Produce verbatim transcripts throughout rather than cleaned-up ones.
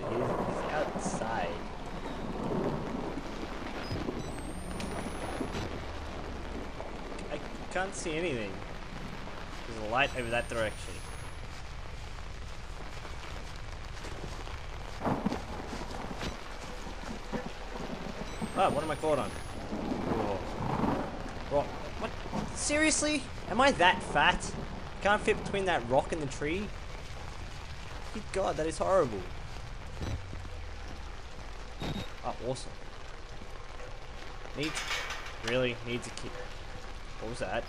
so he's, he's outside. I can't see anything. There's a light over that direction. Oh, what am I caught on? Rock. What? Seriously? Am I that fat? Can't fit between that rock and the tree? Good God, that is horrible. Oh, awesome. Need... Really? Needs a kick. What was that?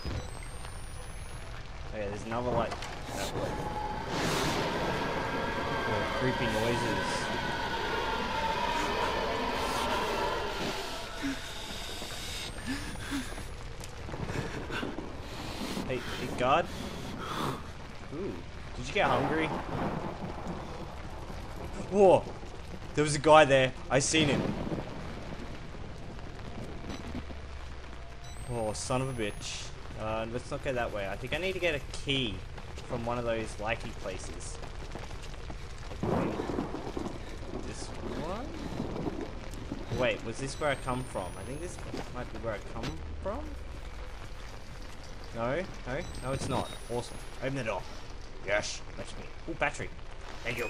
Okay, there's another light that way. Oh, creepy noises. Hey, hey, God. Ooh, did you get hungry? Whoa, there was a guy there. I seen him. Oh, son of a bitch. Uh, let's not go that way. I think I need to get a key from one of those likely places. This one? Wait, was this where I come from? I think this might be where I come from. No, no, no, it's not. Awesome. Open the door. Yes, that's me. Ooh, battery. Thank you.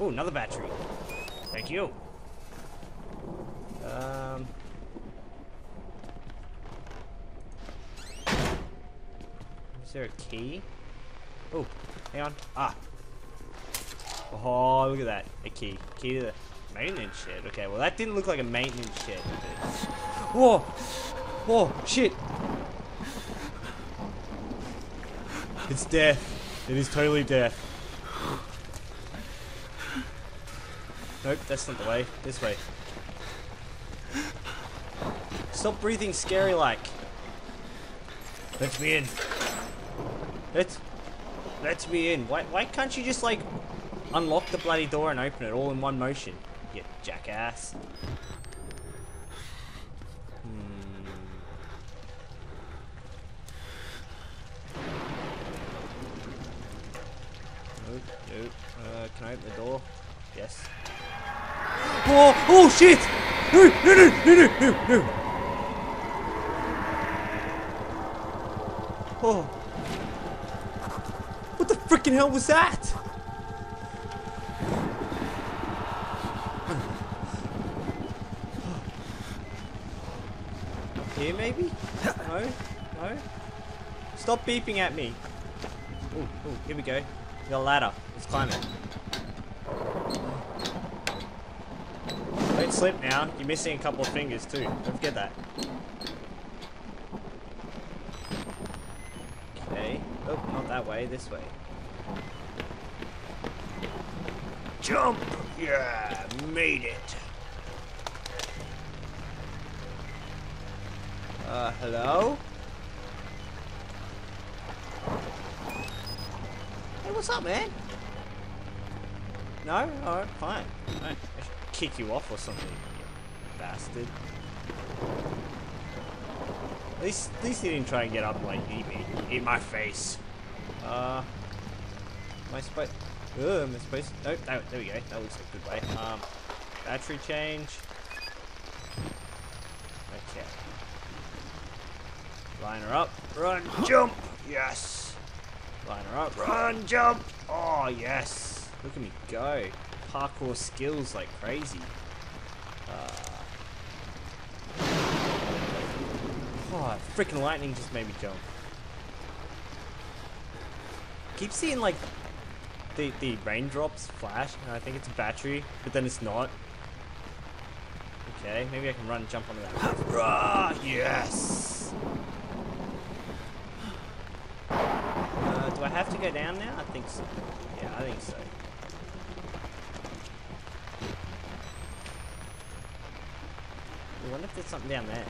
Ooh, another battery. Thank you. Um. Is there a key? Ooh, hang on. Ah. Oh, look at that. A key. Key to the maintenance shed. Okay, well, that didn't look like a maintenance shed. Whoa! Oh shit! It's death. It is totally death. Nope, that's not the way. This way. Stop breathing scary like. Let me in. Let Let me in. Why why can't you just like unlock the bloody door and open it all in one motion? You jackass. Uh, can I open the door? Yes. Oh, oh shit! No, no, no, no, no, no, no! Oh. What the frickin' hell was that? Up here maybe? No? No? Stop beeping at me. Oh, oh, here we go. The ladder. Let's climb it. Don't slip now. You're missing a couple of fingers too. Don't forget that. Okay. Oh, not that way. This way. Jump! Yeah! Made it! Uh, hello? What's up, man? No? Alright, fine. Alright. I should kick you off or something, you bastard. At least, at least he didn't try and get up and like eat me. Eat my face. Uh. Am I supposed. Ugh, am I supposed. Nope, no, there we go. That looks like a good way. Um. Battery change. Okay. Line her up. Run, jump! Yes! Line her up. Run, jump! Oh, yes! Look at me go. Parkour skills like crazy. Uh, oh, freaking lightning just made me jump. Keep seeing, like, the, the raindrops flash, and I think it's a battery, but then it's not. Okay, maybe I can run and jump onto that. Run! Yes! Do I have to go down now? I think so. Yeah, I think so. I wonder if there's something down there.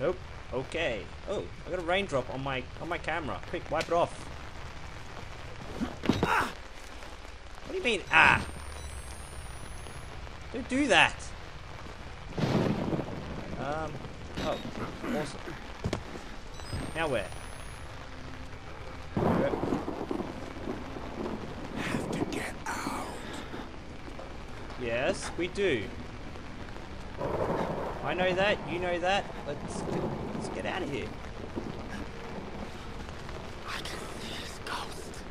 Nope. Okay. Oh, I got a raindrop on my on my camera. Quick, wipe it off. Ah! What do you mean? Ah! Don't do that. Um. Oh, awesome. Now where? Yes, we do. I know that, you know that. Let's get, let's get out of here. I can see his ghost.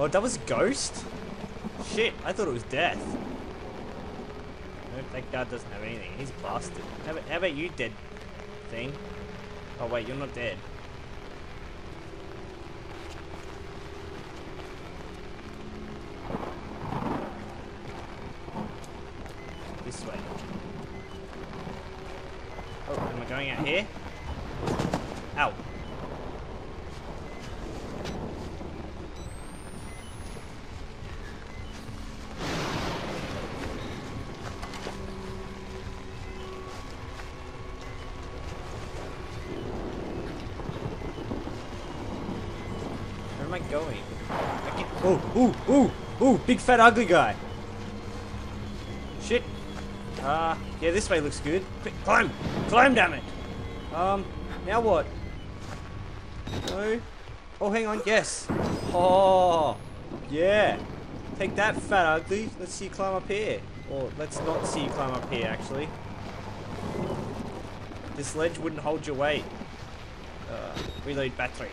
Oh, that was a ghost? Shit, I thought it was death. Nope, that guard doesn't have anything. He's busted. How about, how about you, dead thing? Oh wait, you're not dead. This way. Oh, am I going out here? Ow. Where am I going? I can oh, ooh, ooh, ooh, big fat ugly guy. Shit. Uh, yeah, this way looks good. Quick, climb! Climb, damn it! Um, now what? No? Oh, hang on, yes! Oh, yeah! Take that, fat ugly! Let's see you climb up here. Or, let's not see you climb up here, actually. This ledge wouldn't hold your weight. Uh, reload battery.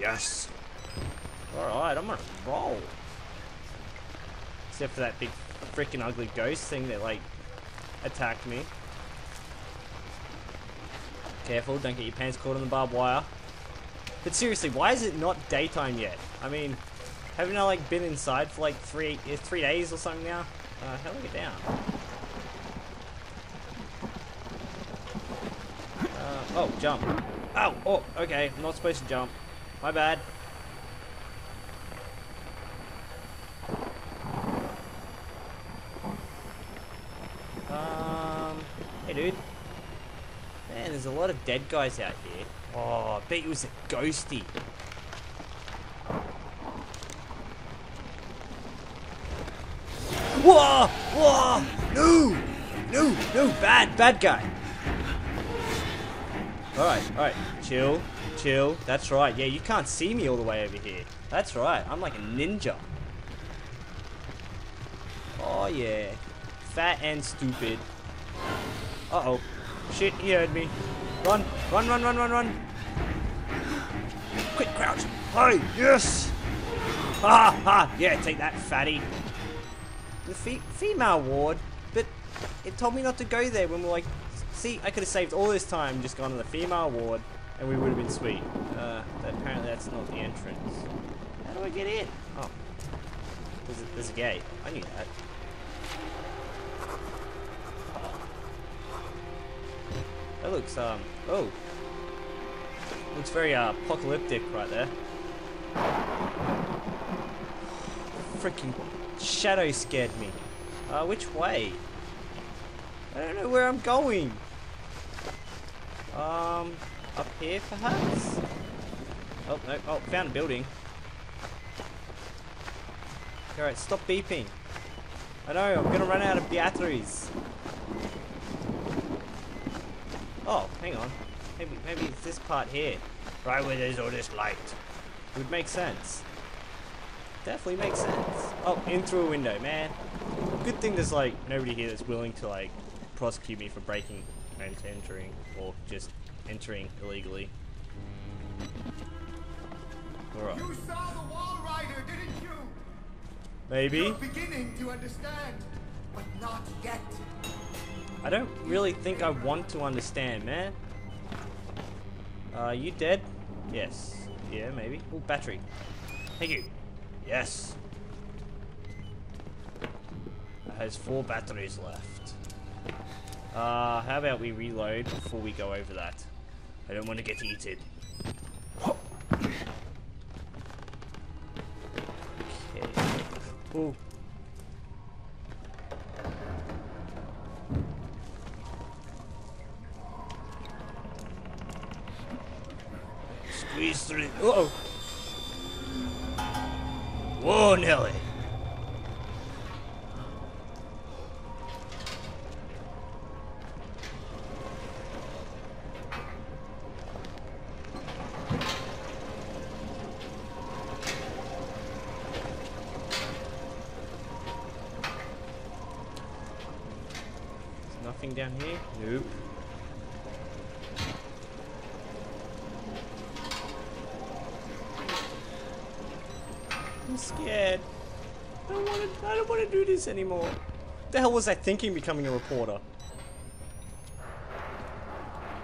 Yes! Alright, I'm on a roll. Except for that big freaking ugly ghost thing that like attacked me. Careful, don't get your pants caught on the barbed wire. But seriously, why is it not daytime yet? I mean, haven't I like been inside for like three three days or something now? Uh, how do I get down? Uh, oh, jump! Ow! Oh, okay, I'm not supposed to jump. My bad. Dude. Man, there's a lot of dead guys out here. Oh, I bet it was a ghosty. Whoa! Whoa! No! No! No! Bad! Bad guy! Alright, alright. Chill. Chill. That's right. Yeah, you can't see me all the way over here. That's right. I'm like a ninja. Oh, yeah. Fat and stupid. Uh-oh. Shit, he heard me. Run, run, run, run, run, run. Quick, crouch. Hi, yes. Ha, ha. Yeah, take that, fatty. The fe female ward. But it told me not to go there when we're like... See, I could have saved all this time, just gone to the female ward, and we would have been sweet. Uh, that, apparently that's not the entrance. How do I get in? Oh. There's a, there's a gate. I knew that. That looks, um, oh. Looks very uh, apocalyptic right there. Freaking shadow scared me. Uh, which way? I don't know where I'm going. Um, up here perhaps? Oh, no, oh, found a building. Alright, stop beeping. I know, I'm gonna run out of batteries. Oh, hang on. Maybe, maybe it's this part here. Right where there's all this light. Would make sense. Definitely makes sense. Oh, in through a window, man. Good thing there's like nobody here that's willing to like prosecute me for breaking and entering, or just entering illegally. Alright. You saw the wall rider, didn't you? Maybe. You're beginning to understand, but not yet. I don't really think I want to understand, man. Uh, you dead? Yes. Yeah, maybe. Oh, battery. Thank you. Yes. It has four batteries left. Uh, how about we reload before we go over that? I don't want to get eaten. Okay. Oh. Squeeze through. Uh-oh. Whoa, Nelly. anything down here? Nope. I'm scared. I don't want to. I don't want to do this anymore. What the hell was I thinking? Becoming a reporter.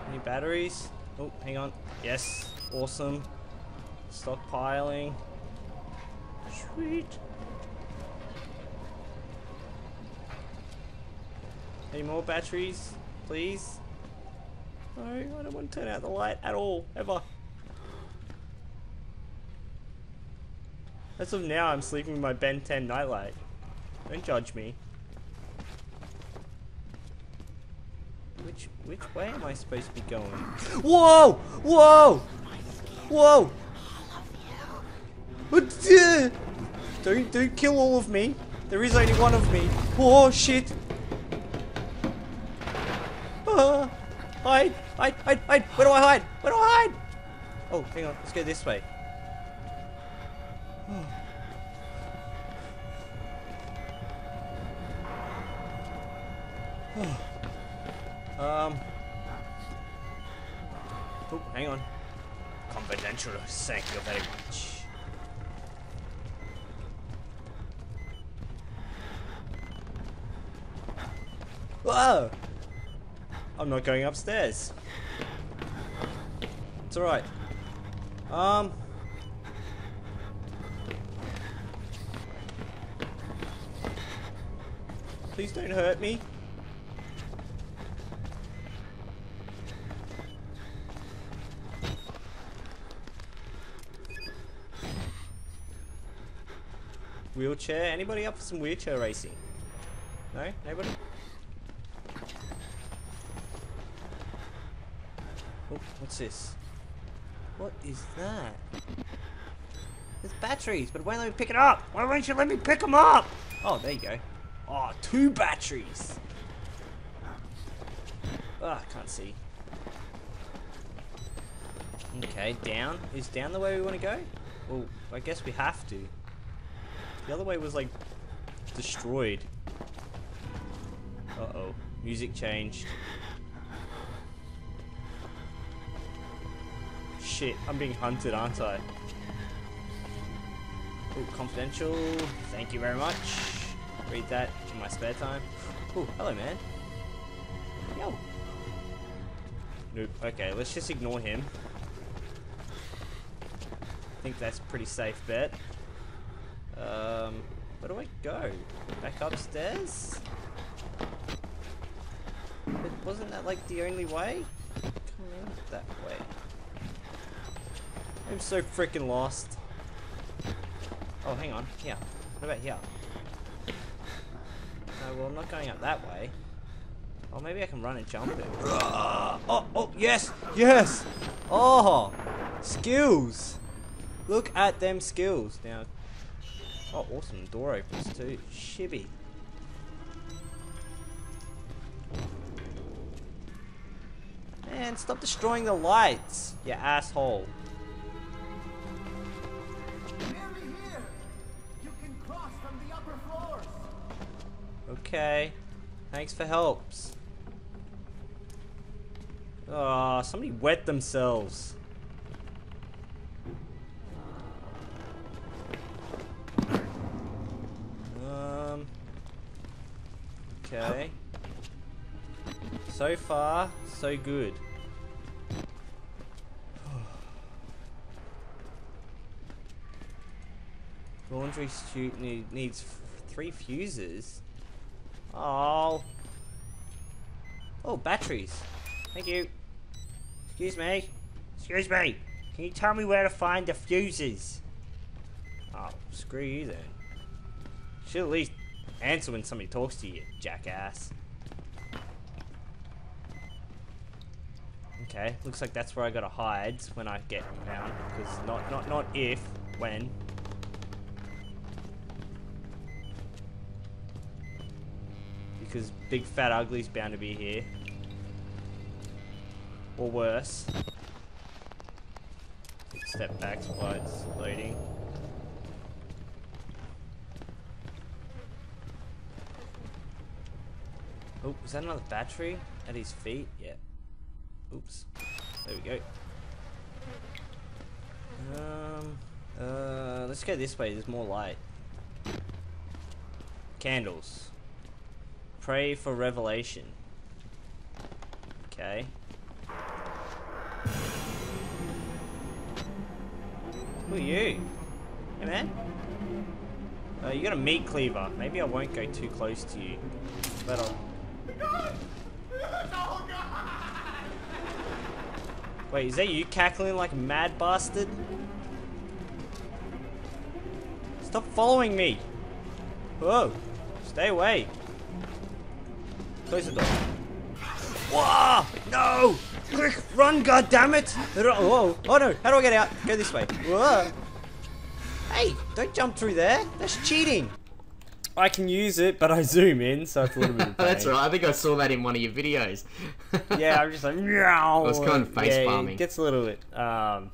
Any batteries? Oh, hang on. Yes. Awesome. Stockpiling. Sweet. Any more batteries, please? No, I don't want to turn out the light at all, ever. As of now, I'm sleeping with my Ben ten nightlight. Don't judge me. Which which way am I supposed to be going? Whoa! Whoa! Whoa! Don't don't kill all of me. There is only one of me. Oh shit! Uh, hide! Hide! Hide! Hide! Where do I hide? Where do I hide? Oh, hang on. Let's go this way. Oh. Oh. Um. Oh, hang on. Confidential. Thank you very much. Whoa! I'm not going upstairs. It's alright. Um. Please don't hurt me. Wheelchair. Anybody up for some wheelchair racing? No? Nobody? Oh, what's this? What is that? There's batteries, but why don't we pick it up? Why won't you let me pick them up? Oh, there you go. Oh, two batteries! Oh, I can't see. Okay, down. Is down the way we want to go? Well, I guess we have to. The other way was, like, destroyed. Uh-oh. Music changed. Shit, I'm being hunted, aren't I? Ooh, confidential. Thank you very much. Read that in my spare time. Ooh, hello, man. Yo. Nope. Okay, let's just ignore him. I think that's a pretty safe bet. Um, where do I go? Back upstairs? But wasn't that like the only way? Come in that way. I'm so freaking lost. Oh, hang on. Here. What about here? No, well, I'm not going up that way. Oh, maybe I can run and jump it. Oh, oh, yes! Yes! Oh! Skills! Look at them skills. Now. Oh, awesome. Door opens too. Shibby. Man, stop destroying the lights, you asshole. Okay, thanks for helps. Ah, oh, somebody wet themselves. Um. Okay. So far, so good. Laundry chute need, needs f three fuses. Oh. Oh, batteries. Thank you. Excuse me. Excuse me. Can you tell me where to find the fuses? Oh, screw you then. You should at least answer when somebody talks to you, jackass. Okay, looks like that's where I gotta hide when I get down. Because not, not, not if, when. Because big fat ugly's bound to be here. Or worse. Step back while it's loading. Oh, is that another battery at his feet? Yeah. Oops. There we go. Um. Uh. Let's go this way. There's more light. Candles. Pray for revelation. Okay. Who are you? Hey man. Uh, you got a meat cleaver. Maybe I won't go too close to you. But I'll... God! Oh God! Wait, is that you cackling like a mad bastard? Stop following me! Whoa! Stay away! Close the door. Whoa! No! Quick, run, goddammit! Whoa! Oh no! How do I get out? Go this way. Whoa! Hey! Don't jump through there! That's cheating! I can use it, but I zoom in, so it's a little bit of pain. That's right. I think I saw that in one of your videos. Yeah, I'm just like, meow! Well, it's kind of face palming. Yeah, it gets a little bit, um...